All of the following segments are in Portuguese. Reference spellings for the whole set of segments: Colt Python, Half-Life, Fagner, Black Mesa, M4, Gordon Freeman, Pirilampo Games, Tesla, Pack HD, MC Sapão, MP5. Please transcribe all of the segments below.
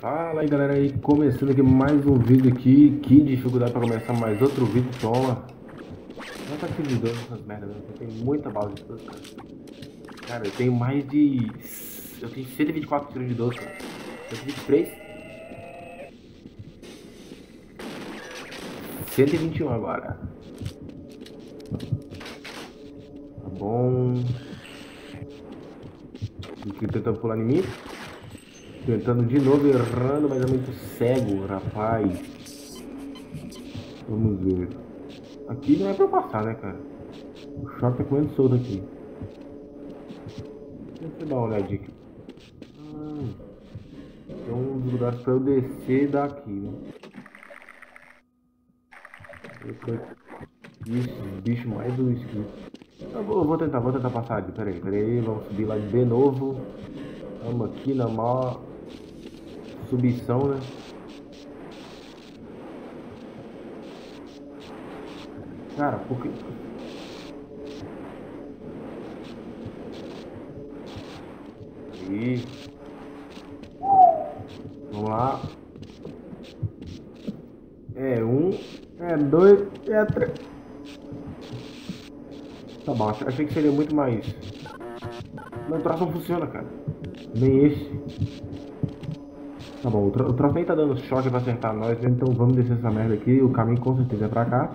Fala aí galera, aí começando aqui mais um vídeo aqui. Que dificuldade para começar mais outro vídeo, toma. Não tá acreditando essas merdas, tem muita bala de doce. Cara, eu tenho mais de... eu tenho 124 tiros de doce, cara. 123. 121 agora. Tá bom. Aqui tentando pular em mim. Tentando de novo, errando, mas é muito cego, rapaz. Vamos ver. Aqui não é pra eu passar, né, cara? O choque é comendo solto aqui. Deixa eu dar uma olhadinha aqui. Tem um dos lugares pra eu descer daqui, né? Isso, bicho, mais um esquilo. Eu vou tentar passar aqui, peraí. Vamos subir lá de novo. Estamos aqui na maior subição, né? Cara, porque... aí. Vamos lá. É um, é dois, é três. Tá bom, achei que seria muito mais... mas o troço não funciona, cara. Nem esse. Tá bom, o troço nem tá dando choque pra acertar nós, então vamos descer essa merda aqui. O caminho com certeza é pra cá.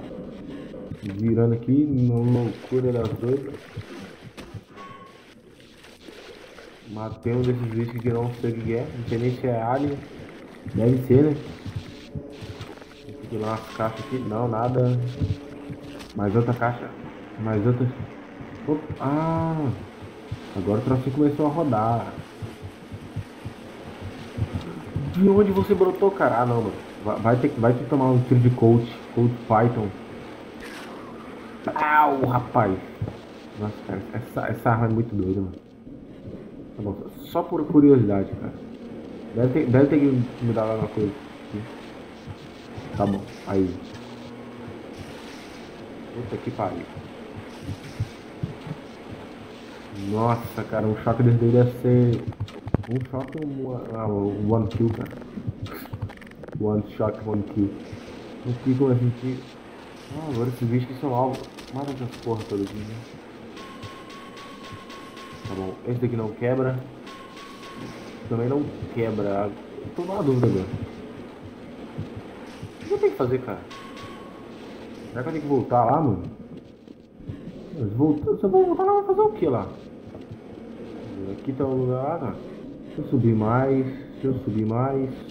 Virando aqui, na loucura das doidas. Matei um desses bichos que não sei o que é. Não sei nem se é alien. Deve ser, né? Tem que lá umas caixas aqui. Não, nada. Mais outra caixa. Mais outra. Opa. Ah! Agora o troço começou a rodar. De onde você brotou, cara? Ah, não, mano. Vai ter que tomar um tiro de Colt Python. Au, rapaz. Nossa, cara, essa arma é muito doida, mano. Tá bom, só por curiosidade, cara. Deve ter que mudar alguma coisa. Tá bom, aí. Puta que pariu. Nossa, cara, um choque desse daí deve ser... um choque ou um one kill, cara? One shot, one kill. Não fica a gente... ah, agora esses bichos que são alvo. Mata essas porra todas aqui, né? Tá bom, esse daqui não quebra. Também não quebra. Tô numa dúvida agora. O que eu tenho que fazer, cara? Será que eu tenho que voltar lá, mano? Mas voltando, se eu voltar lá, vai fazer o que lá? Aqui tá um lugar, cara. Se eu subir mais,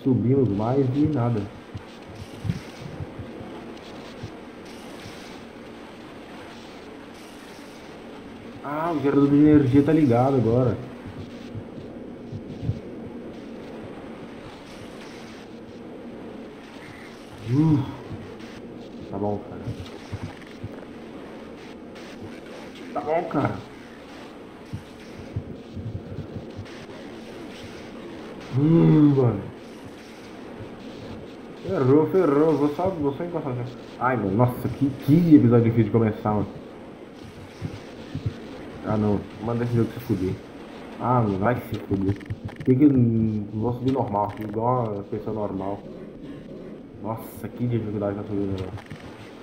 subimos mais e nada. Ah, o gerador de energia tá ligado agora. Tá bom, cara. Tá bom, cara. Mano. Ferrou, vou só encostar aqui. Ai, mano, nossa, que episódio difícil de começar, mano. Ah, não, manda esse jogo se fuder. Ah, não vai se fuder. Vou subir normal, igual uma pessoa normal. Nossa, que dificuldade tá subindo.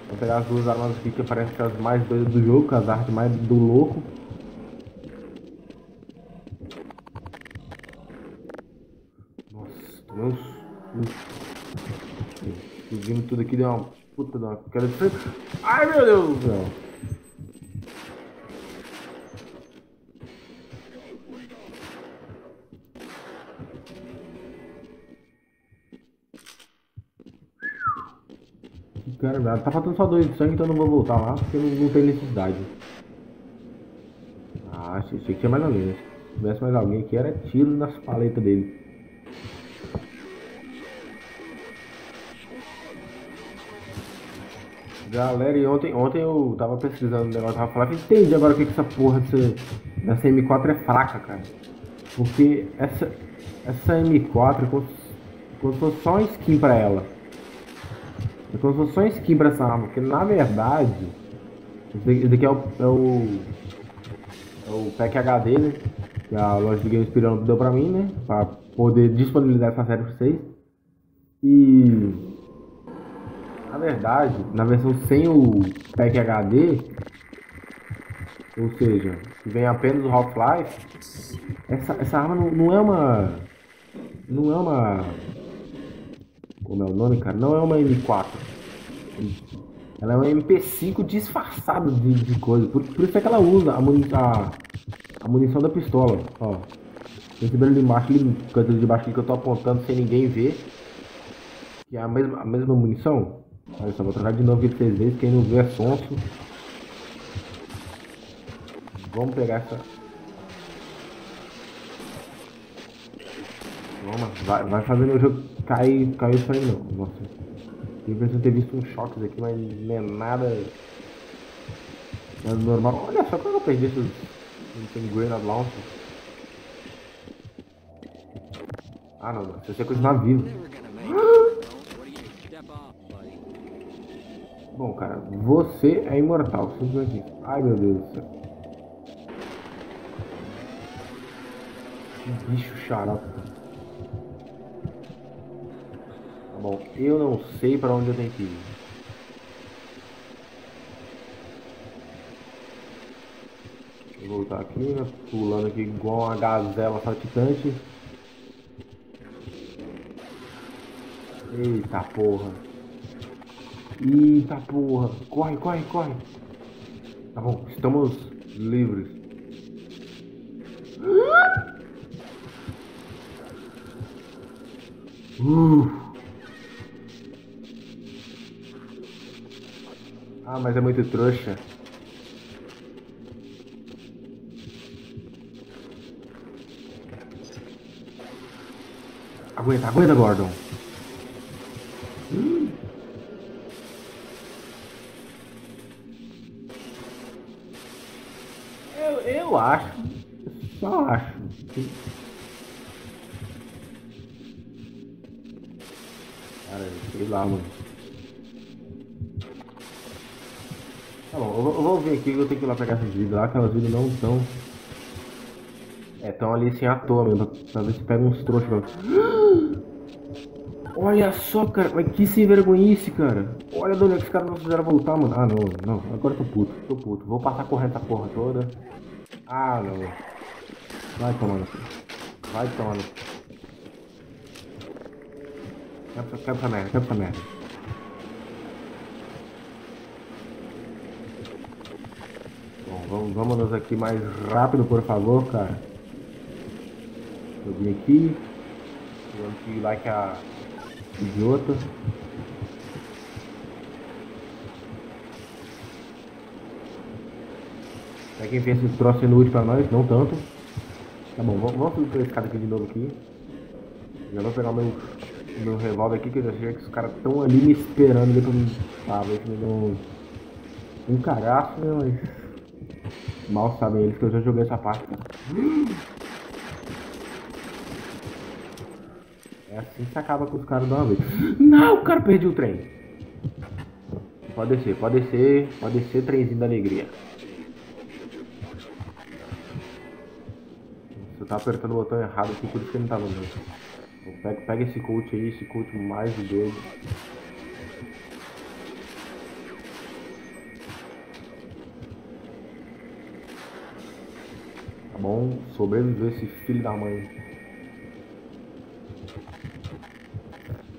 Vou pegar as duas armas aqui que parecem as mais doidas do jogo, as artes mais do louco. Fugimos tudo aqui, deu uma puta de uma queda de frente. Ai, meu Deus do céu! Cara, tá faltando só 2 de sangue, então eu não vou voltar lá, porque não tem necessidade. Ah, achei que tinha mais alguém, né? Se tivesse mais alguém aqui, era tiro nas paletas dele. Galera, e ontem eu tava pesquisando um negócio da Half-Life, entendi agora o que essa porra dessa M4 é fraca, cara. Porque essa M4 é como se fosse só uma skin pra ela. É como se fosse só uma skin pra essa arma, porque na verdade, esse daqui é o Pack HD, né? que a loja de games Pirilampo deu pra mim, né? Pra poder disponibilizar essa série pra vocês. E na verdade, na versão sem o Pack HD, ou seja, que vem apenas o Half-Life, essa arma não é uma... Como é o nome, cara? Não é uma M4. Ela é uma MP5 disfarçada de coisa. Por isso é que ela usa a munição da pistola. Ó, esse belo de baixo, aquele de baixo que eu tô apontando sem ninguém ver, que é a mesma munição. Olha só, vou trocar de novo de 3 vezes, quem não vê é sonso. Vamos pegar essa. Vamos, vai fazendo o jogo cair pra mim não. Nossa, eu preciso ter visto uns choques aqui, mas não é nada normal. Olha só como eu perdi esses Grenade Launcher. Ah não, se você continuar vivo. Bom cara, você é imortal, simplesmente. Ai meu Deus do céu. Que bicho xarope. Tá bom, eu não sei pra onde eu tenho que ir. Deixa eu voltar aqui, né? Pulando aqui igual uma gazela saltitante. Eita porra. Eita porra, corre, corre, corre. Tá bom, estamos livres. Ah, mas é muito trouxa. Aguenta, aguenta, Gordon. Eu acho, só acho que... Cara, sei lá, mano. Tá bom, eu vou ver aqui, eu tenho que ir lá pegar essas vidas lá, que elas vidas não estão... Estão ali assim à toa, mano, pra ver se pega uns trouxas, mano. Olha só, cara, mas que sem vergonhice, cara. Olha de onde é que os caras não fizeram voltar, mano. Ah, não, não, agora eu tô puto. Vou passar correndo essa porra toda. Ah, não. Vai tomando. Quebra essa merda. Bom, vamos aqui mais rápido, por favor, cara. Eu vim aqui. Vamos aqui lá que a idiota. Pra quem vê esse troço sendo útil pra nós, não tanto. Tá bom, vamos subir pra esse cara aqui de novo aqui. Já vou pegar o meu revólver aqui, que eu já sei que os caras estão ali me esperando ali pra mim. Ah, ver que me deu um cagaço, né, mas... Mal sabem eles que eu já joguei essa parte. É assim que se acaba com os caras de uma vez. Não, o cara perdeu o trem. Pode descer, trenzinho da alegria. Eu tava apertando o botão errado aqui, por isso que ele não tava dando. Pega esse Colt aí, esse Colt mais de doido. Tá bom, sobreviveu esse filho da mãe.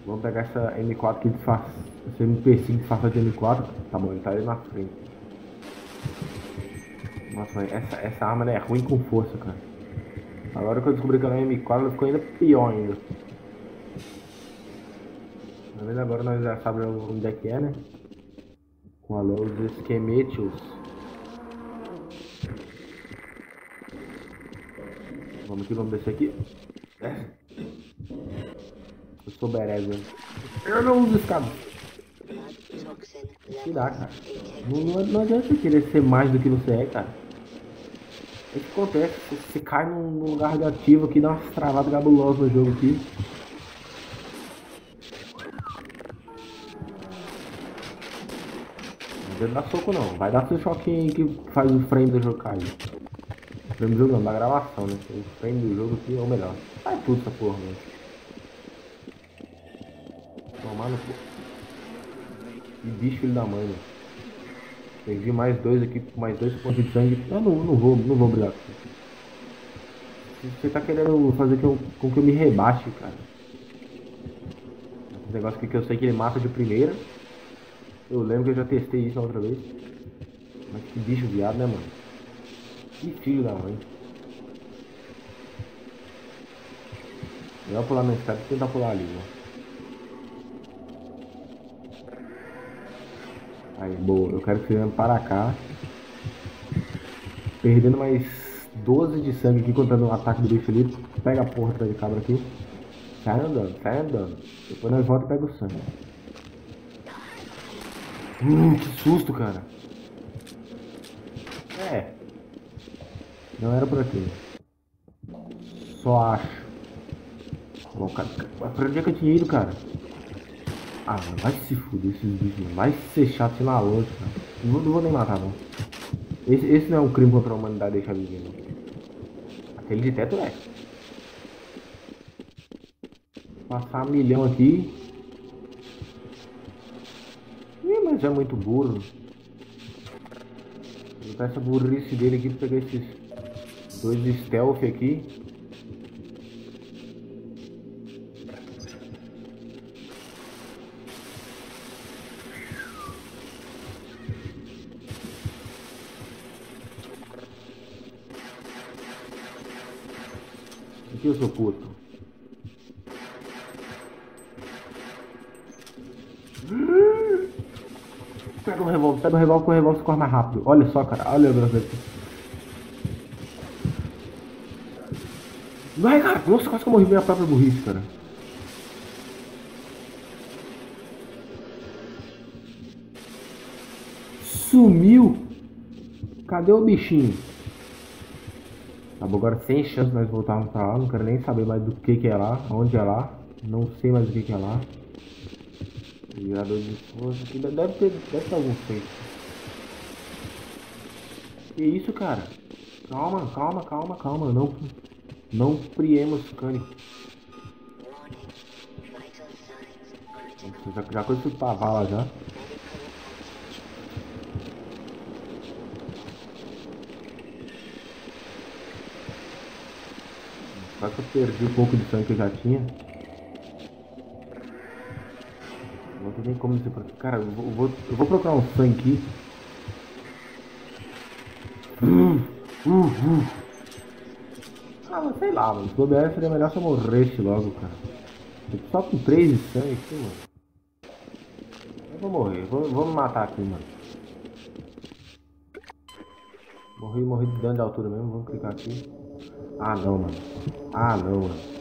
Vamos pegar essa M4 que disfarça. Esse MP5 disfarça de M4. Tá bom, ele tá ali na frente. Nossa, essa arma é ruim com força, cara. Agora que eu descobri que ela é M4, ela ficou ainda pior ainda. Mas vez agora nós já sabemos onde é que é, né? Com a luz dos esquemétios. Vamos descer aqui. Eu sou bereza. Eu não uso esse cabo. Que dá, cara. Não adianta você querer ser mais do que você é, cara. O que acontece? Você cai num lugar de ativo aqui, dá umas travadas gabulosas no jogo aqui. Não vai dar soco não, vai dar seu choquinho aí que faz o frame do jogo cair. Primeiro jogo não, da gravação, né? O frame do jogo aqui é o melhor. Sai tudo essa porra, mano. Tomar no cu. Que bicho filho da mãe, mano. Perdi mais dois aqui, mais dois pontos de sangue. Eu não vou brigar com isso. Você tá querendo fazer com que eu me rebaixe, cara. Esse negócio aqui que eu sei que ele mata de primeira. Eu lembro que eu já testei isso na outra vez. Mas que bicho viado, né, mano? Que filho da mãe. Melhor pular na escada e tentar pular ali, ó. Aí, boa. Eu quero que você venha para cá. Perdendo mais 12 de sangue aqui, contando o ataque do bicho ali. Pega a porra atrás de cabra aqui. Sai andando, sai andando. Depois nós volta e pega o sangue. Que susto, cara. É. Não era por aqui. Só acho. Bom, cara, pra onde é que eu tinha ido, cara? Ah, vai se fuder esses bichos. Vai ser chato na longe, cara. Não vou nem matar, não. Esse não é um crime contra a humanidade deixar viver. Aquele de teto é. Passar milhão aqui. Ih, mas é muito burro. Vou botar essa burrice dele aqui pra pegar esses... dois stealth aqui. Aqui eu sou puto. Pega um revólver com o revólver se corre mais rápido. Olha só, cara. Olha o brasileiro. Vai, cara! Nossa, quase que eu morri minha própria burrice, cara. Sumiu! Cadê o bichinho? Tá bom, agora sem chance nós voltarmos pra lá. Não quero nem saber mais do que é lá, onde é lá. Não sei mais o que é lá. Gerador de força aqui. Deve ter algum feito. Que isso, cara? Calma, calma, calma, calma. Não priemos cânico. Já conheci o pavala já. Só que eu perdi um pouco de sangue que eu já tinha. Não tem nem como dizer pra... Cara, eu vou procurar um sangue aqui. Ah, mas sei lá, mano. Se bobear seria melhor se eu morresse logo, cara. Eu só com 3 de sangue aqui, mano. Eu vou morrer, vou me matar aqui, mano. Morri de dano de altura mesmo, vamos clicar aqui. Ah não, mano. Ah não, mano.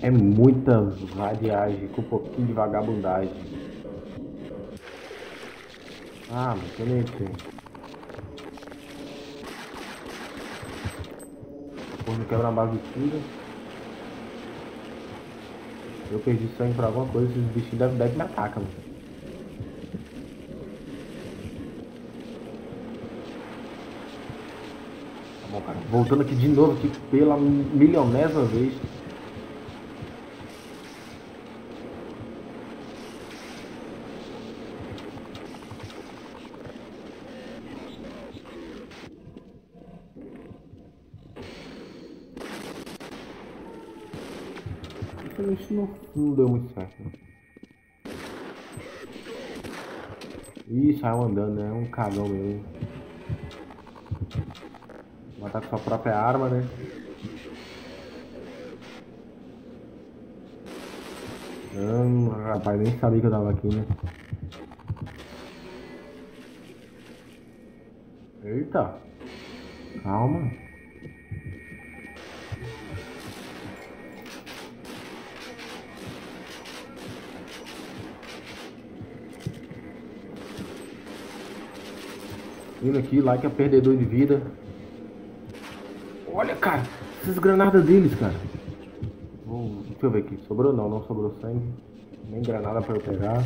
É muita vadiagem com um pouquinho de vagabundagem. Ah, mano, que nem sei. Não quebra a base de tiro. Eu perdi sangue pra alguma coisa. Esses bichinhos devem me atacar, mano. Tá bom, cara. Voltando aqui de novo aqui pela milionésima vez. Isso não deu muito certo, né? Ih, saiu andando, né? Um cagão mesmo. Matar com sua própria arma, né? Rapaz, nem sabia que eu tava aqui, né? Eita! Calma! Indo aqui, lá que é perdedor de vida. Olha, cara, essas granadas deles, cara. Deixa eu ver aqui, sobrou não, não sobrou sangue. Nem granada pra eu pegar.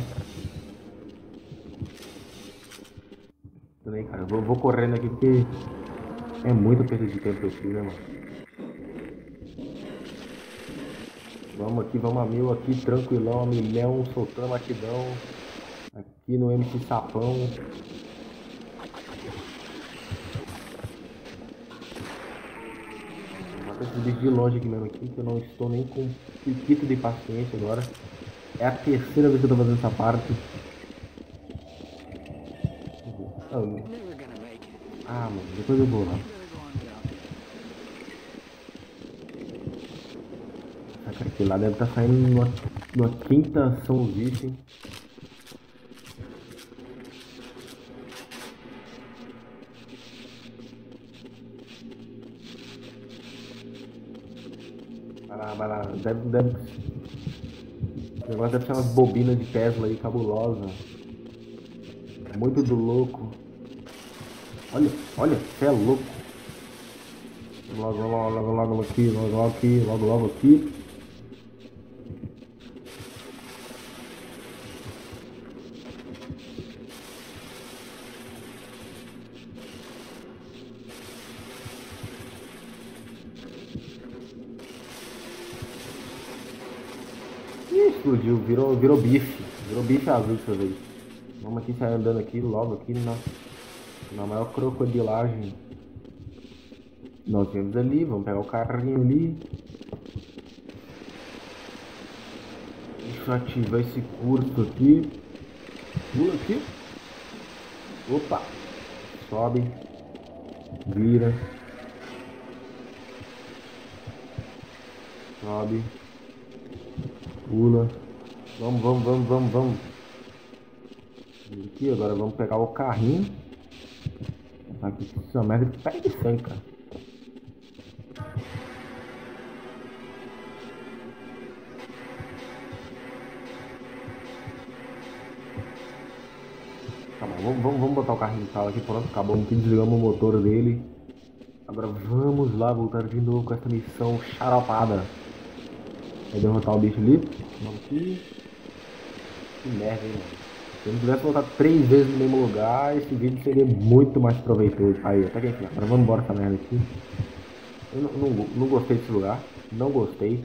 Peraí, cara, eu vou correndo aqui porque É muito perda de tempo esse, né, mano? Vamos aqui, vamos a mil aqui, tranquilão, a milhão, soltando batidão. Aqui no MC Sapão. Mata esse bicho de longe aqui mesmo, aqui, que eu não estou nem com piquito de paciência agora. É a terceira vez que eu tô fazendo essa parte. Ah, mano, depois eu vou lá. Ah, cara, aquele lá deve estar saindo numa quinta ação os bichos, hein? Vai lá, deve... O negócio deve ser umas bobinas de Tesla aí, cabulosa. Muito do louco. Olha, olha, você é louco. Logo aqui. Ih, explodiu, virou bife. Virou bife azul dessa vez. Vamos aqui sair andando aqui, logo aqui na maior crocodilagem. Nós viemos ali, vamos pegar o carrinho ali. Deixa eu ativar esse curto aqui. Pula aqui. Opa. Sobe. Vira. Sobe. Pula. Vamos. Aqui, agora vamos pegar o carrinho. Aqui, isso é uma merda de pé de sangue, cara. Tá bom, vamos botar o carrinho de sala aqui, pronto, acabou. Aqui desligamos o motor dele. Agora vamos lá voltar de novo com essa missão xaropada. Vai derrotar o bicho ali. Vamos aqui. Que merda, hein, mano. Se eu não pudesse voltar 3 vezes no mesmo lugar, esse vídeo seria muito mais proveitoso. Aí, até que aqui, agora vamos embora essa merda aqui. Eu não gostei desse lugar, não gostei.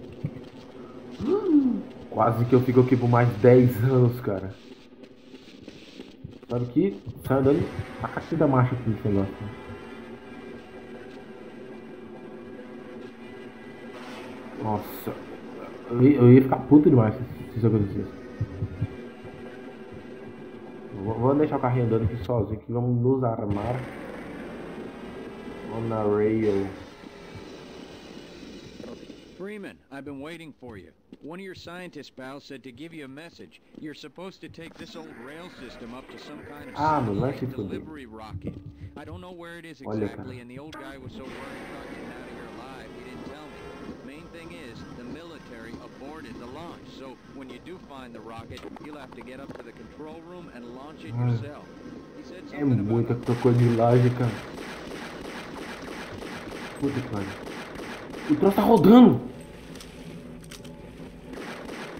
Quase que eu fico aqui por mais 10 anos, cara. Sabe que, sai dando a cacete da marcha aqui nesse negócio. Nossa, eu ia ficar puto demais se isso acontecesse. Vamos deixar o carrinho andando aqui sozinho, que vamos nos armar. Vamos na rail. Freeman, I've been waiting for you. One of your scientist pals said to give you a message. You're supposed to take this old rail system up to some kind of delivery rocket. I don't know where it is exactly, and the old guy was so worried about getting out of here alive, he didn't tell me. The main thing is the military aborted the launch, so when you do find the rocket, you'll have to get up to the control room and launch it yourself. He said something about it. É muita crocodilagem, cara. Puta que pariu. O troço tá rodando.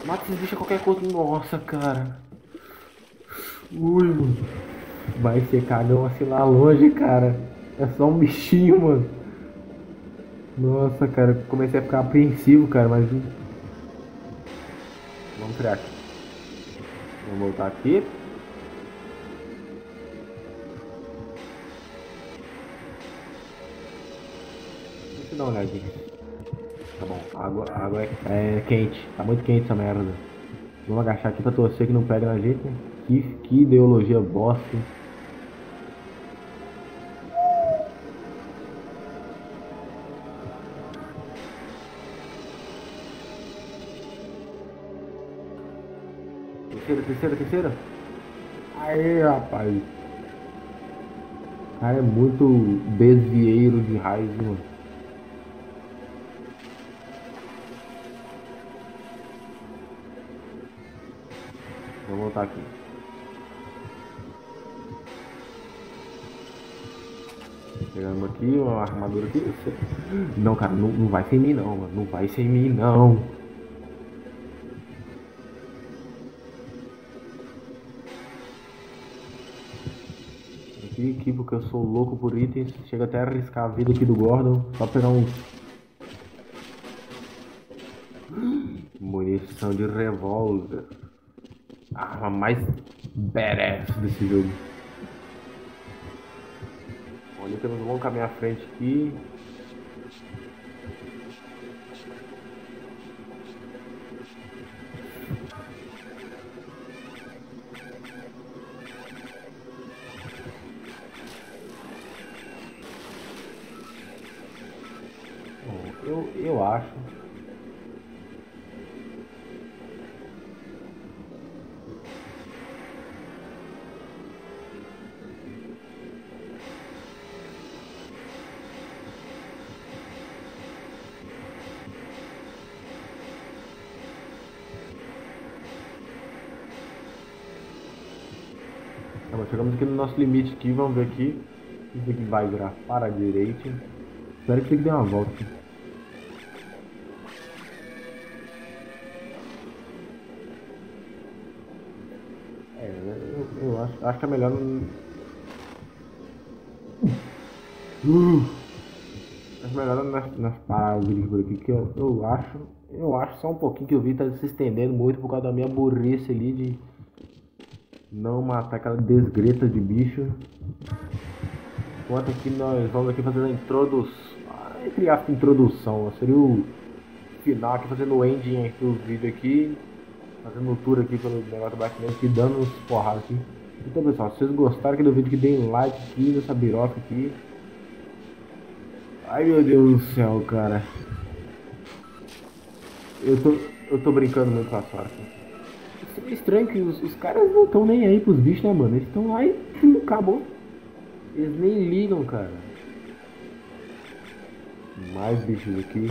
Mata esses bichos a qualquer coisa. Nossa, cara. Ui, mano. Vai ser cagão assim lá longe, cara. É só um bichinho, mano. Nossa, cara, comecei a ficar apreensivo, cara, mas... Vamos criar aqui. Vamos voltar aqui. Deixa eu dar uma olhadinha. Tá bom, a água é quente. Tá muito quente essa merda. Vamos agachar aqui pra torcer que não pega na gente. Que ideologia bosta. Terceira. Aê, rapaz. O cara é muito desvieiro de raiz, mano. Vou voltar aqui. Pegamos aqui uma armadura aqui. Não, cara, não vai sem mim não, mano. Não vai sem mim não. investir aqui porque eu sou louco por itens. Chego até a arriscar a vida aqui do Gordon só pegar um... munição de revólver. A arma mais badass desse jogo. Olha, temos um bom caminho à frente aqui. Eu acho. Então, chegamos aqui no nosso limite aqui, vamos ver aqui. Isso aqui vai virar para a direita. Espero que ele dê uma volta aqui. Acho que é melhor não... Acho melhor nós parar o vídeo por aqui, que eu acho só um pouquinho que o vídeo tá se estendendo muito por causa da minha burrice ali de não matar aquela desgreta de bicho. Enquanto aqui nós vamos aqui fazendo a introdução, entre aspas, introdução, seria o final aqui, fazendo o ending aqui do vídeo aqui, fazendo o tour aqui pelo negócio do Black Mesa e dando uns porradas aqui. Então pessoal, se vocês gostaram aqui do vídeo, que deem like aqui nessa biroca aqui. Ai meu Deus do céu, cara. Eu tô brincando muito com a sorte. É estranho que os caras não estão nem aí pros bichos, né mano? Eles estão lá e acabou. Eles nem ligam, cara. Mais bichos aqui.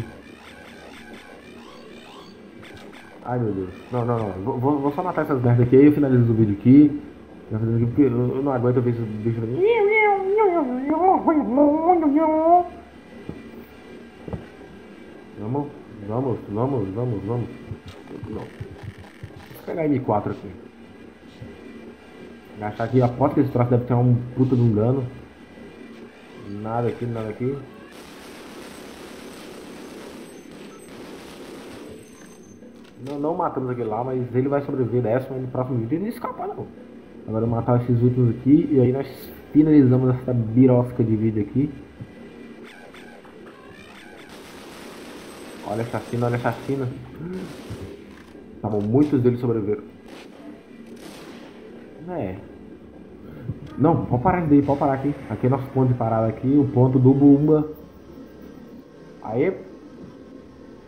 Ai meu Deus. Não. Vou só matar essas merdas aqui e eu finalizo o vídeo aqui. Eu não aguento ver esses bichos ali. Vamos. Não. Vou pegar a M4 aqui. Achar aqui, aposto que esse troço deve ter um puta de um dano. Nada aqui. Não matamos aquele lá, mas ele vai sobreviver dessa, mas no próximo vídeo ele não escapar não. Agora eu matar esses últimos aqui e aí nós finalizamos essa birosca de vídeo aqui. Olha a chacina. Tá bom, muitos deles sobreviveram. É. Não, pode parar aqui. Aqui é nosso ponto de parada aqui, o ponto do Bumba. Aê.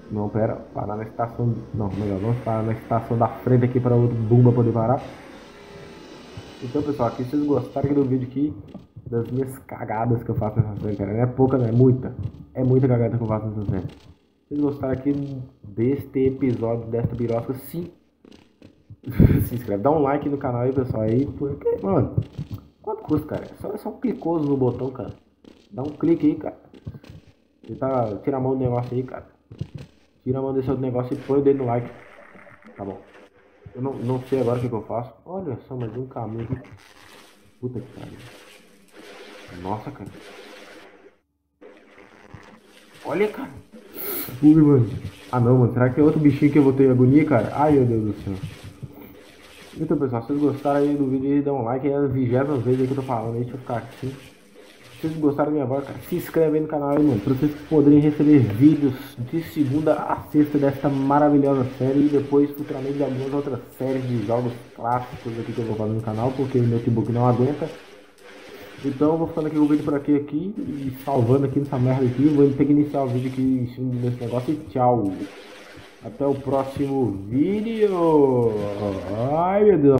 Não, pera, parar na estação... Não, melhor, vamos parar na estação da frente aqui para o outro Bumba poder parar. Então pessoal, aqui se vocês gostaram do vídeo aqui, das minhas cagadas que eu faço nessa série, cara, não é pouca, não é muita. É muita cagada que eu faço nessa série. Se vocês gostaram aqui deste episódio, desta birosca, sim, se inscreve, dá um like no canal aí pessoal, aí, porque, mano, quanto custa, cara? É só um clicoso no botão, cara. Dá um clique aí, cara. Tira a mão do negócio aí, cara. Tira a mão desse outro negócio e põe o dedo no like. Tá bom. Eu não sei agora o que eu faço. Olha só, mais um caminho aqui. Puta que pariu. Nossa, cara. Olha, cara. Ui, mano. Ah, não, mano. Será que é outro bichinho que eu vou ter agonia, cara? Ai, meu Deus do céu. Então, pessoal, se vocês gostaram aí do vídeo, aí dá um like. É a 20ª vez aí que eu tô falando. Aí, deixa eu ficar aqui. Se vocês gostaram da minha voz, cara, se inscreve aí no canal, aí, mano. Pra vocês poderem receber vídeos de segunda a sexta desta maravilhosa série. E depois, futuramente, de algumas outras séries de jogos clássicos aqui que eu vou fazer no canal. Porque o meu notebook não aguenta. Então, eu vou ficando aqui o vídeo por aqui. E salvando aqui nessa merda aqui. Vou ter que iniciar o vídeo aqui nesse negócio. E tchau. Até o próximo vídeo. Ai, meu Deus.